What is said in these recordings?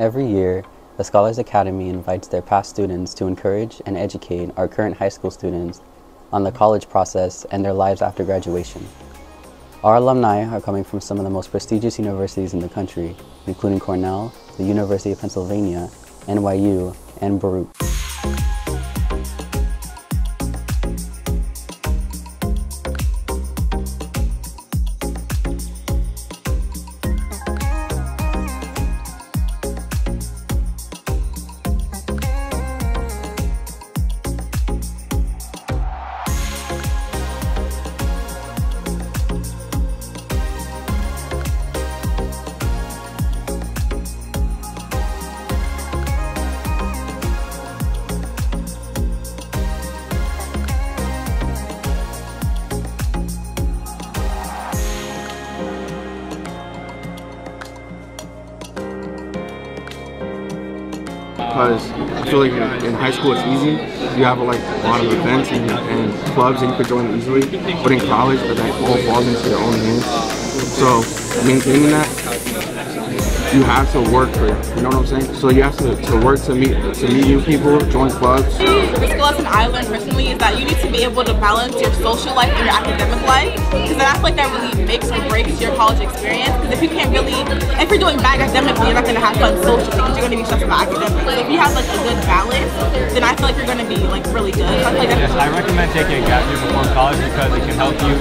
Every year, the Scholars' Academy invites their past students to encourage and educate our current high school students on the college process and their lives after graduation. Our alumni are coming from some of the most prestigious universities in the country, including Cornell, the University of Pennsylvania, NYU, and Baruch. Because I feel like in high school it's easy. You have a lot of events and clubs and you could join them easily. But in college, that all falls into your own hands. So maintaining that, you have to work for it. You know what I'm saying? So you have to work to meet new people, join clubs. The biggest lesson I learned personally is that you need to be able to balance your social life and your academic life, because I feel like that really makes or breaks your college experience. Because if you can't really, if you're doing bad academically, you're not going to have fun socially because you're going to be stressed about academics. So if you have a good balance, then I feel like you're going to be really good. So yes, I recommend taking a gap year before college because it can help you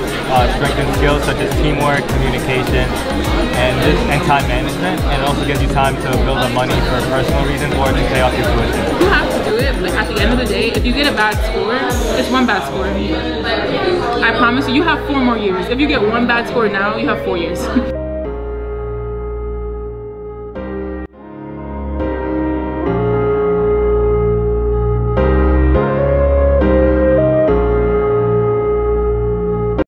strengthen skills such as teamwork, communication, and time management. And it also gives you time to build up money for personal reasons or to pay off your tuition. You have to do it, but at the end of the day, if you get a bad score, it's one bad score. I promise you, you have 4 more years. If you get one bad score now, you have 4 years.